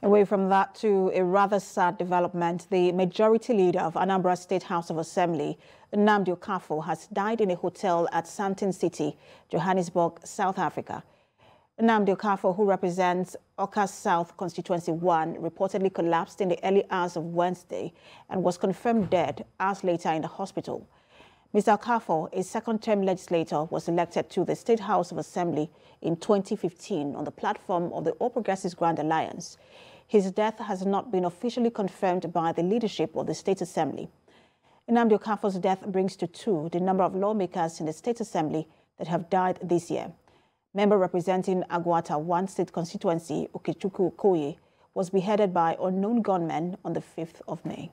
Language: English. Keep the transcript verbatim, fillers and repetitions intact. Away from that to a rather sad development, the majority leader of Anambra State House of Assembly, Nnamdi Okafor, has died in a hotel at Sandton City, Johannesburg, South Africa. Nnamdi Okafor, who represents Awka South Constituency one, reportedly collapsed in the early hours of Wednesday and was confirmed dead hours later in the hospital. Mister Okafor, a second-term legislator, was elected to the State House of Assembly in twenty fifteen on the platform of the All Progressives Grand Alliance. His death has not been officially confirmed by the leadership of the State Assembly. Nnamdi Okafor's death brings to two the number of lawmakers in the State Assembly that have died this year. Member representing Aguata One State constituency, Okechukwu Okoye, was beheaded by unknown gunmen on the fifth of May.